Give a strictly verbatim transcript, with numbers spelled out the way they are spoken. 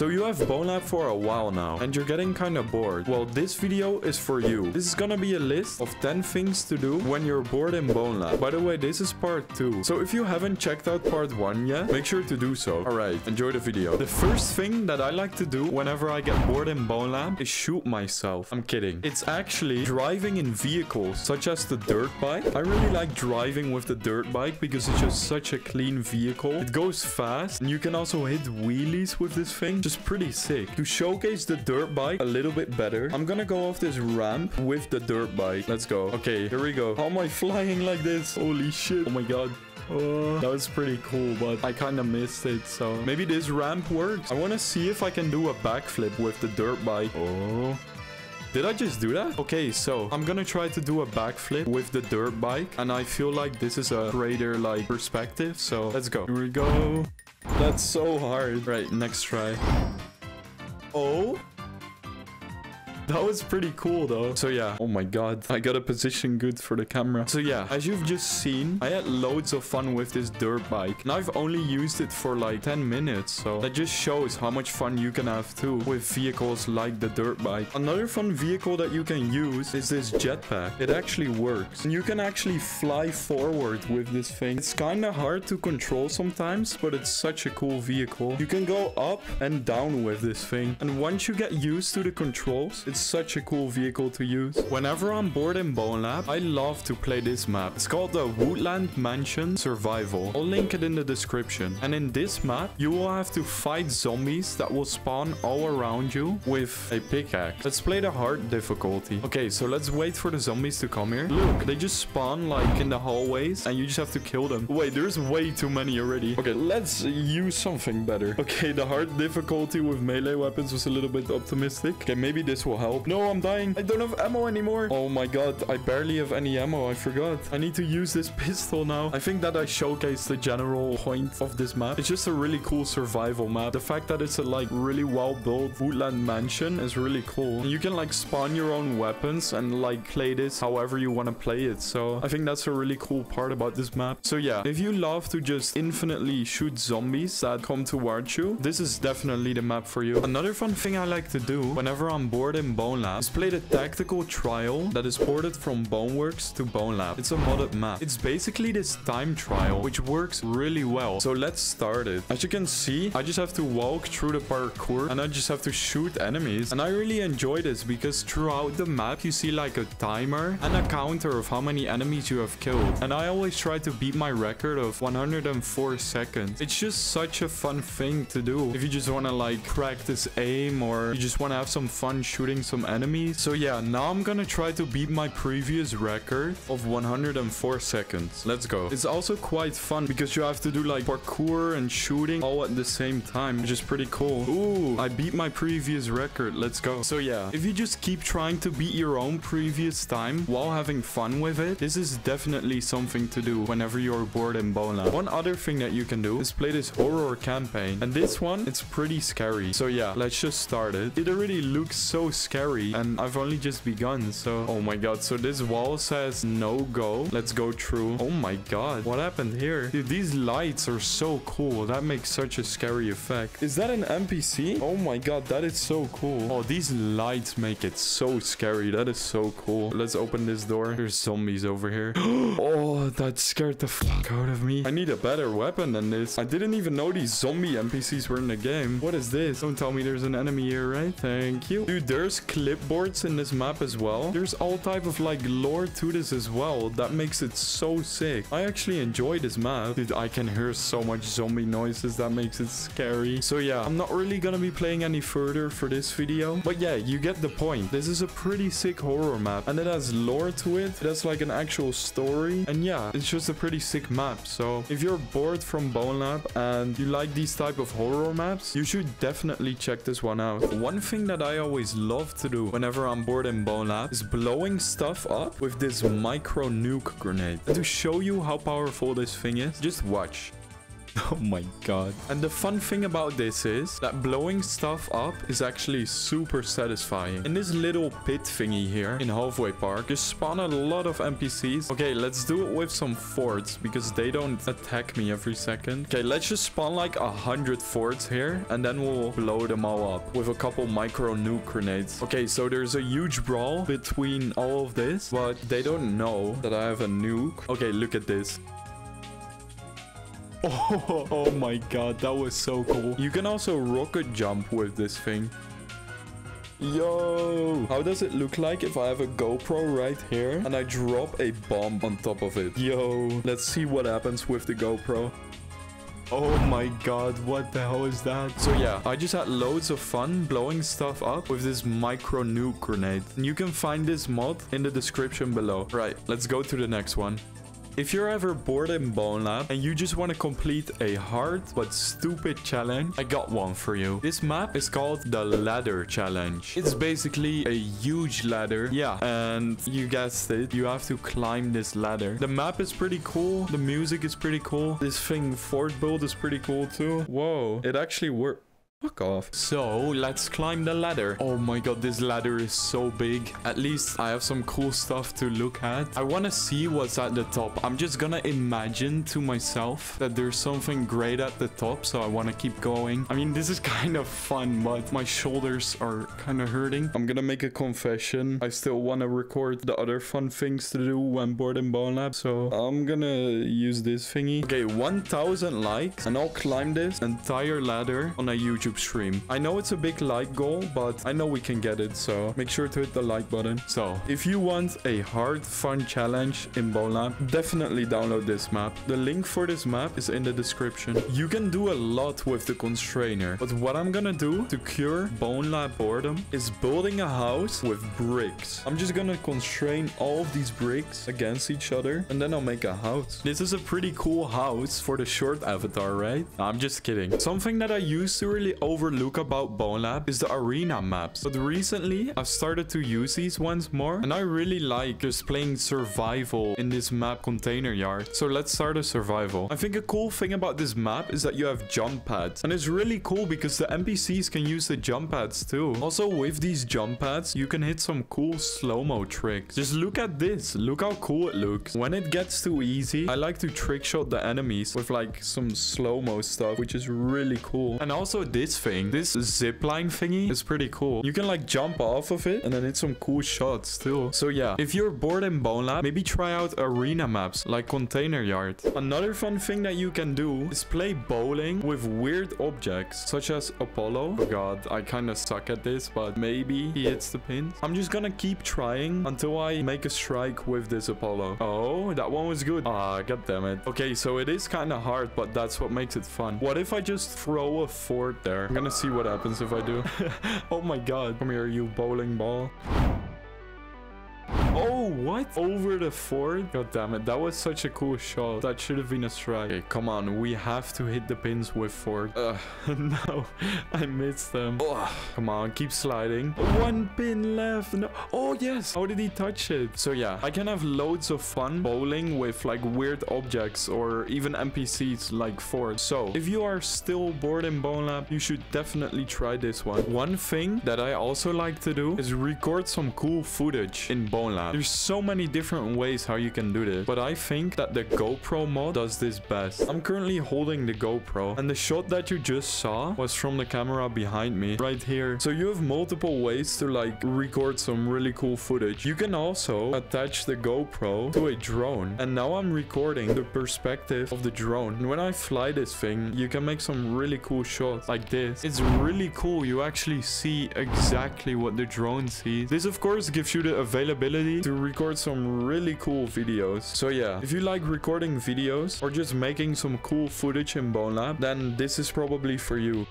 So you have Bonelab for a while now and you're getting kind of bored. Well, this video is for you. This is gonna be a list of ten things to do when you're bored in Bonelab. By the way, this is part two. So if you haven't checked out part one yet, make sure to do so. Alright, enjoy the video. The first thing that I like to do whenever I get bored in Bonelab is shoot myself. I'm kidding. It's actually driving in vehicles such as the dirt bike. I really like driving with the dirt bike because it's just such a clean vehicle. It goes fast and you can also hit wheelies with this thing. Just pretty sick. To showcase the dirt bike a little bit better, I'm gonna go off this ramp with the dirt bike. Let's go. Okay, here we go. How am I flying like this? Holy shit. Oh my god. Oh, that was pretty cool, but I kind of missed it, so maybe this ramp works. I want to see if I can do a backflip with the dirt bike. Oh, did I just do that? Okay, so I'm gonna try to do a backflip with the dirt bike, and I feel like this is a greater, like, perspective, so let's go. Here we go. That's so hard. Right, next try. Oh, that was pretty cool though. So yeah. Oh my god. I got a position good for the camera. So yeah, as you've just seen, I had loads of fun with this dirt bike. And I've only used it for like ten minutes. So that just shows how much fun you can have too with vehicles like the dirt bike. Another fun vehicle that you can use is this jetpack. It actually works. And you can actually fly forward with this thing. It's kind of hard to control sometimes, but it's such a cool vehicle. You can go up and down with this thing. And once you get used to the controls, it's such a cool vehicle to use. Whenever I'm bored in Bonelab, I love to play this map. It's called the Woodland Mansion Survival. I'll link it in the description. And in this map, you will have to fight zombies that will spawn all around you with a pickaxe. Let's play the hard difficulty. Okay, so let's wait for the zombies to come here. Look, they just spawn like in the hallways and you just have to kill them. Wait, there's way too many already. Okay, let's use something better. Okay, the hard difficulty with melee weapons was a little bit optimistic. Okay, maybe this will help. No, I'm dying. I don't have ammo anymore. Oh my god, I barely have any ammo. I forgot. I need to use this pistol now. I think that I showcased the general point of this map. It's just a really cool survival map. The fact that it's a like really well built woodland mansion is really cool. And you can like spawn your own weapons and like play this however you want to play it. So I think that's a really cool part about this map. So yeah, if you love to just infinitely shoot zombies that come towards you, this is definitely the map for you. Another fun thing I like to do whenever I'm bored in Bonelab is play the tactical trial that is ported from Boneworks to Bonelab. It's a modded map. It's basically this time trial, which works really well. So let's start it. As you can see, I just have to walk through the parkour and I just have to shoot enemies. And I really enjoy this because throughout the map, you see like a timer and a counter of how many enemies you have killed. And I always try to beat my record of one hundred four seconds. It's just such a fun thing to do if you just want to like practice aim or you just want to have some fun shooting some enemies. So yeah, now I'm gonna try to beat my previous record of one hundred four seconds. Let's go. It's also quite fun because you have to do like parkour and shooting all at the same time, which is pretty cool. Ooh, I beat my previous record. Let's go. So yeah, if you just keep trying to beat your own previous time while having fun with it, this is definitely something to do whenever you're bored in Bonelab. One other thing that you can do is play this horror campaign, and this one, it's pretty scary. So yeah, let's just start it. It already looks so scary. Scary, and I've only just begun. So oh my god, so this wall says no go. Let's go through. Oh my god, what happened here? Dude, these lights are so cool. That makes such a scary effect. Is that an N P C? Oh my god, that is so cool. Oh, these lights make it so scary. That is so cool. Let's open this door. There's zombies over here. Oh, that scared the fuck out of me. I need a better weapon than this. I didn't even know these zombie N P Cs were in the game. What is this? Don't tell me there's an enemy here, right? Thank you. Dude, there's clipboards in this map as well. There's all type of like lore to this as well. That makes it so sick. I actually enjoy this map. Dude, I can hear so much zombie noises. That makes it scary. So yeah, I'm not really gonna be playing any further for this video, but yeah, you get the point. This is a pretty sick horror map and it has lore to it. It has like an actual story, and yeah, it's just a pretty sick map. So if you're bored from Bonelab and you like these type of horror maps, you should definitely check this one out. One thing that I always love to do whenever I'm bored in Bonelab is blowing stuff up with this micro nuke grenade. And to show you how powerful this thing is, just watch. Oh my god. And the fun thing about this is that blowing stuff up is actually super satisfying. In this little pit thingy here in Halfway Park, you spawn a lot of N P Cs. Okay, let's do it with some forts because they don't attack me every second. Okay, let's just spawn like a hundred forts here and then we'll blow them all up with a couple micro nuke grenades. Okay, so there's a huge brawl between all of this, but they don't know that I have a nuke. Okay, look at this. Oh, oh my god, that was so cool. You can also rocket jump with this thing. Yo, how does it look like if I have a GoPro right here and I drop a bomb on top of it? Yo, let's see what happens with the GoPro. Oh my god, what the hell is that? So yeah, I just had loads of fun blowing stuff up with this micro nuke grenade. And you can find this mod in the description below. Right, let's go to the next one. If you're ever bored in Bone Lab and you just want to complete a hard but stupid challenge, I got one for you. This map is called the Ladder Challenge. It's basically a huge ladder. Yeah, and you guessed it. You have to climb this ladder. The map is pretty cool. The music is pretty cool. This thing fort build is pretty cool too. Whoa, it actually worked. Fuck off. So let's climb the ladder. Oh my god, this ladder is so big. At least I have some cool stuff to look at. I want to see what's at the top. I'm just gonna imagine to myself that there's something great at the top, so I want to keep going. I mean, this is kind of fun, but my shoulders are kind of hurting. I'm gonna make a confession. I still want to record the other fun things to do when bored in Bone Lab, so I'm gonna use this thingy. Okay, one thousand likes and I'll climb this entire ladder on a YouTube stream. I know it's a big like goal, but I know we can get it, so make sure to hit the like button. So if you want a hard fun challenge in Bone Lab, definitely download this map. The link for this map is in the description. You can do a lot with the constrainer, but what I'm gonna do to cure Bone Lab boredom is building a house with bricks. I'm just gonna constrain all of these bricks against each other and then I'll make a house. This is a pretty cool house for the short avatar, right? I'm just kidding. Something that I used to really overlook about Bone Lab is the arena maps, but recently I've started to use these once more and I really like just playing survival in this map Container Yard. So let's start a survival. I think a cool thing about this map is that you have jump pads, and it's really cool because the N P Cs can use the jump pads too. Also, with these jump pads you can hit some cool slow-mo tricks. Just look at this. Look how cool it looks. When it gets too easy, I like to trick shot the enemies with like some slow-mo stuff, which is really cool. And also this This thing, this zipline thingy is pretty cool. You can like jump off of it and then hit some cool shots too. So yeah, if you're bored in Bone Lab, maybe try out arena maps like Container Yard. Another fun thing that you can do is play bowling with weird objects such as Apollo. Oh god, I kind of suck at this, but maybe he hits the pins. I'm just gonna keep trying until I make a strike with this Apollo. Oh, that one was good. Ah, god damn it. Okay, so it is kind of hard, but that's what makes it fun. What if I just throw a fort there? I'm gonna see what happens if I do. Oh my god. Come here, you bowling ball. Oh, what? Over the fort? God damn it. That was such a cool shot. That should have been a strike. Okay, come on. We have to hit the pins with fort. Uh, no, I missed them. Ugh. Come on. Keep sliding. One pin left. No. Oh, yes. How did he touch it? So, yeah. I can have loads of fun bowling with, like, weird objects or even N P Cs like fort. So, if you are still bored in Bone Lab, you should definitely try this one. One thing that I also like to do is record some cool footage in Bone Lab. There's so many different ways how you can do this, but I think that the GoPro mod does this best. I'm currently holding the GoPro, and the shot that you just saw was from the camera behind me right here. So you have multiple ways to like record some really cool footage. You can also attach the GoPro to a drone, and now I'm recording the perspective of the drone. And when I fly this thing, you can make some really cool shots like this. It's really cool. You actually see exactly what the drone sees. This of course gives you the availability to record some really cool videos. So yeah, if you like recording videos or just making some cool footage in Bone Lab, then this is probably for you.